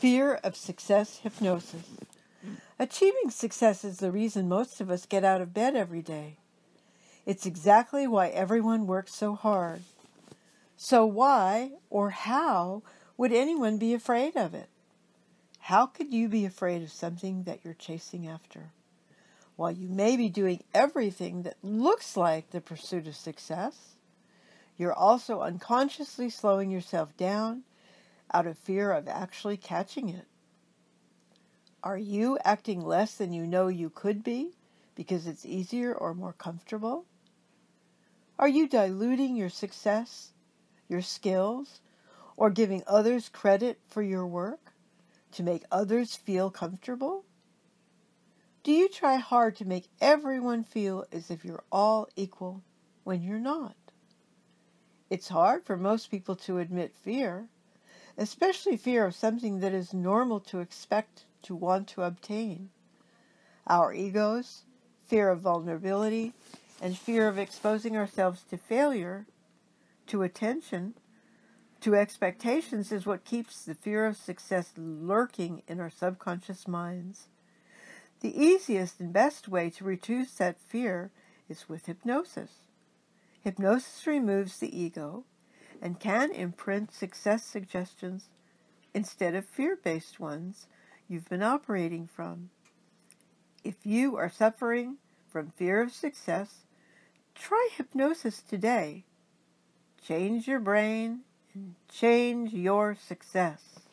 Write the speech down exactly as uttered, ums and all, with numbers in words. Fear of success hypnosis. Achieving success is the reason most of us get out of bed every day. It's exactly why everyone works so hard. So why or how would anyone be afraid of it? How could you be afraid of something that you're chasing after? While you may be doing everything that looks like the pursuit of success, you're also unconsciously slowing yourself down out of fear of actually catching it. Are you acting less than you know you could be because it's easier or more comfortable? Are you diluting your success, your skills, or giving others credit for your work to make others feel comfortable? Do you try hard to make everyone feel as if you're all equal when you're not? It's hard for most people to admit fear, especially fear of something that is normal to expect to want to obtain. Our egos, fear of vulnerability, and fear of exposing ourselves to failure, to attention, to expectations is what keeps the fear of success lurking in our subconscious minds. The easiest and best way to reduce that fear is with hypnosis. Hypnosis removes the ego and can imprint success suggestions instead of fear-based ones you've been operating from. If you are suffering from fear of success, try hypnosis today. Change your brain and change your success.